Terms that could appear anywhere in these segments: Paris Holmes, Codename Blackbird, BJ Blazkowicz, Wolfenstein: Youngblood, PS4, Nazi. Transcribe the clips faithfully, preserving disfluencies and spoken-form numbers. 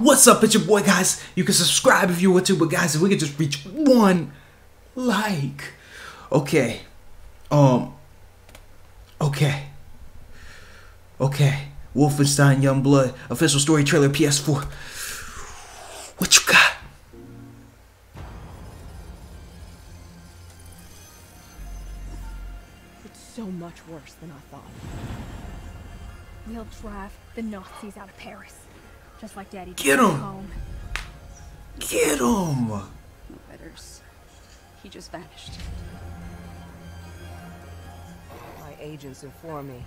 What's up, it's your boy, guys. You can subscribe if you want to, but guys, if we could just reach one like. Okay. Um. Okay. Okay. Wolfenstein: Youngblood official story trailer, P S four. What you got? It's so much worse than I thought. We'll drive the Nazis out of Paris, just like Daddy did. Get him! Get him! No betters. He just vanished. My agents informed me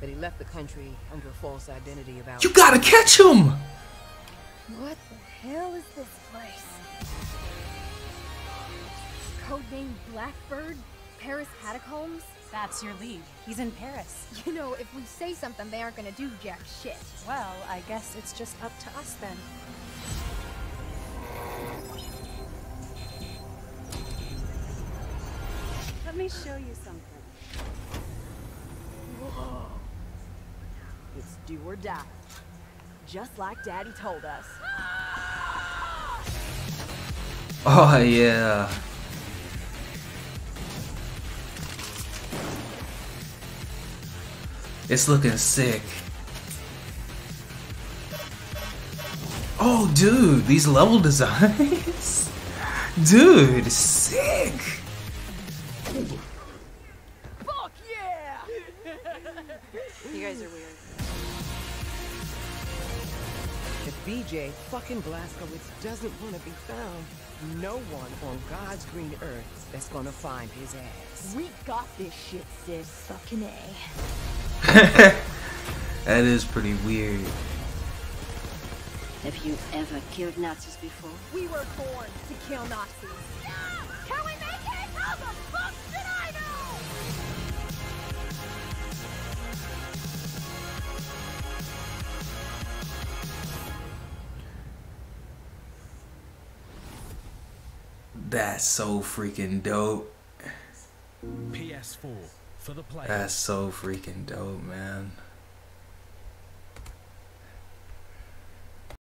that he left the country under a false identity about. You gotta catch him! What the hell is this place? Codename Blackbird? Paris Holmes? That's your lead. He's in Paris. You know, if we say something, they aren't gonna do jack shit. Well, I guess it's just up to us then. Let me show you something. Whoa. It's do or die. Just like Daddy told us. Oh, yeah. It's looking sick. Oh, dude, these level designs. Dude, sick. Fuck yeah! You guys are weird. If B J fucking Blazkowicz doesn't want to be found, no one on God's green earth that's gonna find his ass. We got this shit, sis. Fucking A. That is pretty weird. Have you ever killed Nazis before? We were born to kill Nazis. Yeah! Can we make it? How the fuck did I know? That's so freaking dope. P S four. That's so freaking dope, man.